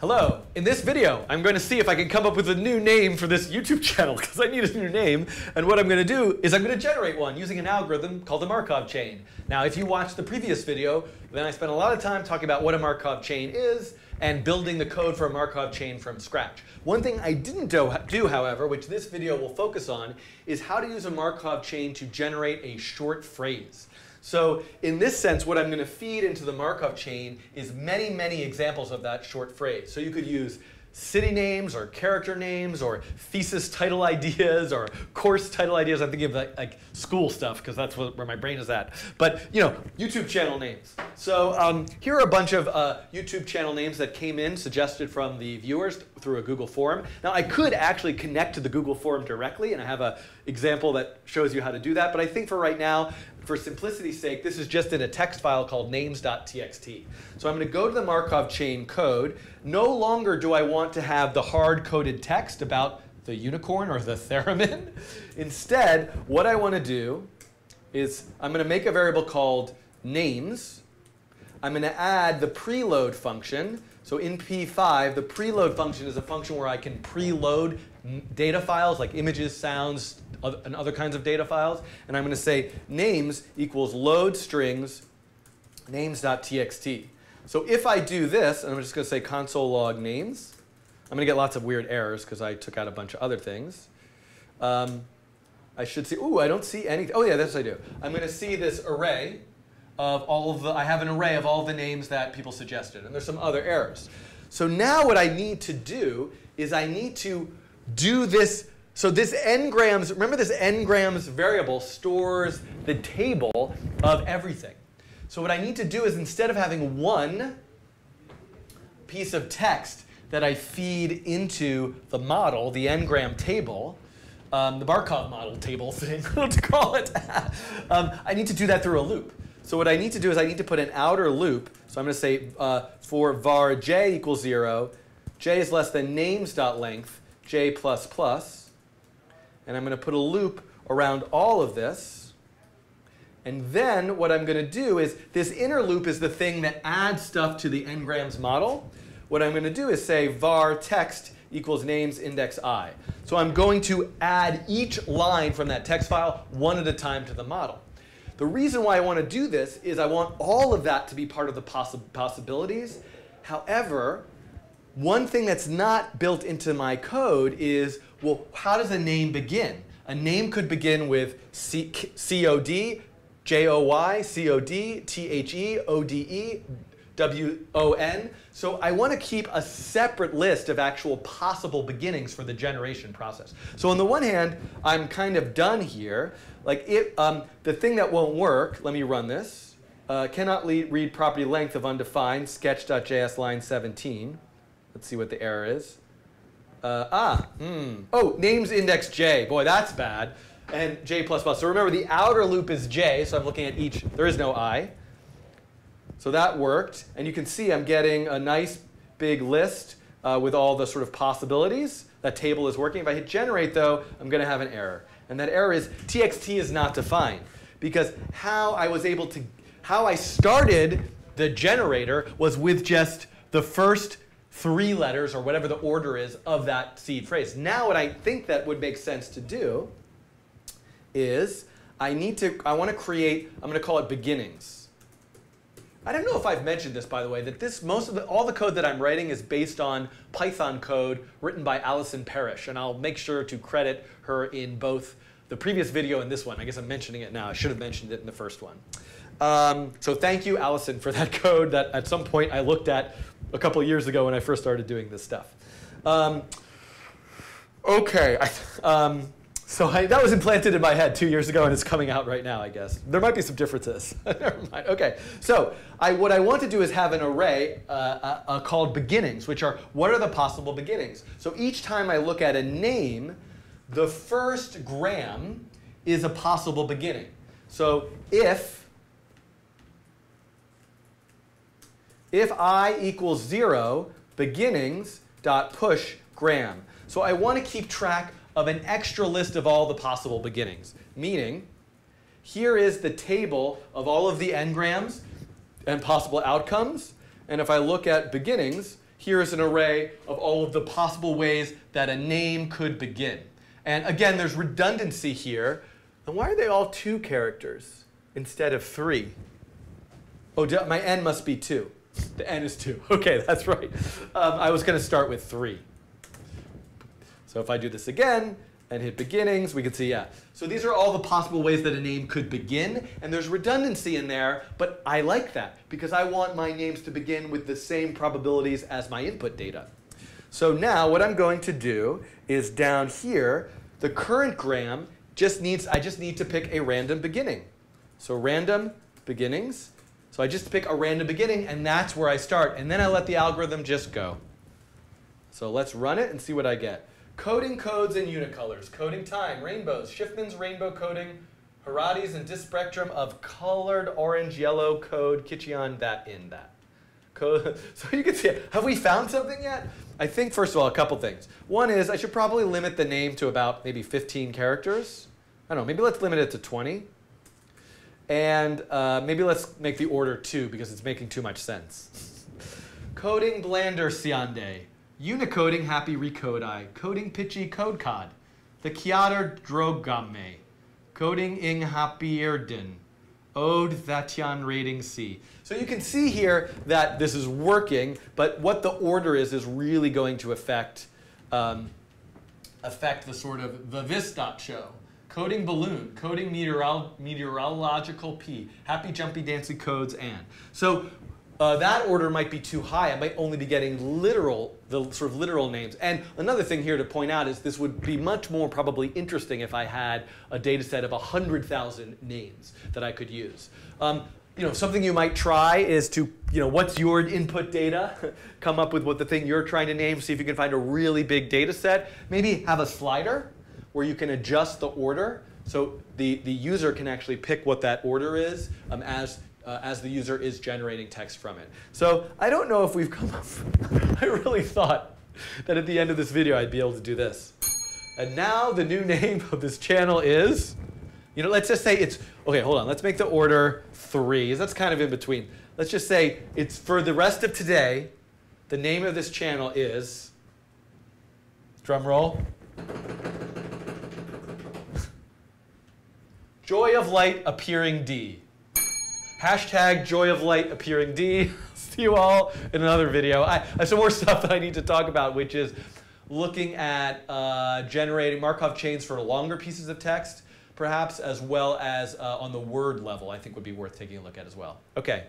Hello, in this video, I'm going to see if I can come up with a new name for this YouTube channel, because I need a new name. And what I'm going to do is I'm going to generate one using an algorithm called the Markov chain. Now, if you watched the previous video, then I spent a lot of time talking about what a Markov chain is and building the code for a Markov chain from scratch. One thing I didn't do, however, which this video will focus on, is how to use a Markov chain to generate a short phrase. So in this sense, what I'm going to feed into the Markov chain is many, many examples of that short phrase. So you could use city names or character names or thesis title ideas or course title ideas. I'm thinking of like school stuff because that's where my brain is at. But you know, YouTube channel names. So here are a bunch of YouTube channel names that came in suggested from the viewers through a Google form. Now I could actually connect to the Google form directly, and I have an example that shows you how to do that. But I think for right now, for simplicity's sake, this is just in a text file called names.txt. So I'm going to go to the Markov chain code. No longer do I want to have the hard-coded text about the unicorn or the theremin. Instead, what I want to do is I'm going to make a variable called names. I'm going to add the preload function. So in P5, the preload function is a function where I can preload data files like images, sounds, and other kinds of data files. And I'm going to say names equals load strings names.txt. So if I do this, and I'm just going to say console log names, I'm going to get lots of weird errors because I took out a bunch of other things. I should see, ooh, I don't see anything. Oh yeah, that's what I do. I'm going to see this array of all of the, I have an array of all the names that people suggested. And there's some other errors. So now what I need to do is I need to do this. So this n-grams, remember this n-grams variable stores the table of everything. So what I need to do is instead of having one piece of text that I feed into the model, the n-gram table, the Markov model table thing, I don't know what to call it. I need to do that through a loop. So what I need to do is I need to put an outer loop. So I'm going to say for var j equals 0, j is less than names.length, j++. And I'm going to put a loop around all of this. And then what I'm going to do is this inner loop is the thing that adds stuff to the n-grams model. What I'm going to do is say var text equals names index I. So I'm going to add each line from that text file one at a time to the model. The reason why I want to do this is I want all of that to be part of the possibilities. However, one thing that's not built into my code is, well, how does a name begin? A name could begin with COD, JOY, COD, THE, ODE, WON. So I want to keep a separate list of actual possible beginnings for the generation process. So on the one hand, I'm kind of done here. Like the thing that won't work, let me run this, cannot read property length of undefined, sketch.js line 17. Let's see what the error is. Oh, names index j. Boy, that's bad. And j++. So remember, the outer loop is j, so I'm looking at each. There is no I. So that worked. And you can see I'm getting a nice big list with all the sort of possibilities. That table is working. If I hit generate, though, I'm going to have an error. And that error is txt is not defined. Because how I started the generator was with just the first three letters or whatever the order is of that seed phrase. Now what I think that would make sense to do is I want to create, I'm going to call it beginnings. I don't know if I've mentioned this, by the way, that this all the code that I'm writing is based on Python code written by Allison Parrish, and I'll make sure to credit her in both the previous video and this one. I guess I'm mentioning it now. I should have mentioned it in the first one. So thank you, Allison, for that code that at some point I looked at a couple years ago when I first started doing this stuff. Okay. That was implanted in my head 2 years ago, and it's coming out right now, I guess. There might be some differences. Never mind. OK. So what I want to do is have an array called beginnings, which are what are the possible beginnings. So each time I look at a name, the first gram is a possible beginning. So if I equals 0, beginnings dot push gram. So I want to keep track of an extra list of all the possible beginnings. Meaning, here is the table of all of the n-grams and possible outcomes. And if I look at beginnings, here is an array of all of the possible ways that a name could begin. And again, there's redundancy here. And why are they all 2 characters instead of 3? Oh, my n must be 2. The n is 2. OK, that's right. I was going to start with 3. So if I do this again and hit beginnings, we can see, yeah. So these are all the possible ways that a name could begin. And there's redundancy in there. But I like that, because I want my names to begin with the same probabilities as my input data. So now what I'm going to do is down here, the current gram I just need to pick a random beginning. So random beginnings. So I just pick a random beginning, and that's where I start. And then I let the algorithm just go. So let's run it and see what I get. Coding codes in unicolors, coding time, rainbows, Schiffman's rainbow coding, Harati's and dispectrum of colored orange, yellow code, Kichion, that, in, that. So you can see it. Have we found something yet? I think, first of all, a couple things. One is I should probably limit the name to about maybe 15 characters. I don't know. Maybe let's limit it to 20. And maybe let's make the order 2, because it's making too much sense. Coding blander siande. Unicoding happy recodei. Coding pitchy code cod. The kiater drogame. Coding ing hapierden. Ode Thatyan rating C. So you can see here that this is working, but what the order is really going to affect the sort of the this.show. Coding balloon, coding meteorological P, happy jumpy dancy codes and. So that order might be too high. I might only be getting the sort of literal names. And another thing here to point out is this would be much more probably interesting if I had a data set of 100,000 names that I could use. Something you might try is to, what's your input data? Come up with what the thing you're trying to name, see if you can find a really big data set. Maybe have a slider where you can adjust the order so the user can actually pick what that order is as the user is generating text from it. So I don't know if we've come up. I really thought that at the end of this video I'd be able to do this. And now the new name of this channel is, let's just say it's, OK, hold on. Let's make the order 3. That's kind of in between. Let's just say it's for the rest of today, the name of this channel is, drum roll, Joy of Light Appearing D. Hashtag Joy of Light Appearing D. See you all in another video. I have some more stuff that I need to talk about, which is looking at generating Markov chains for longer pieces of text, perhaps, as well as on the word level, I think would be worth taking a look at as well. OK.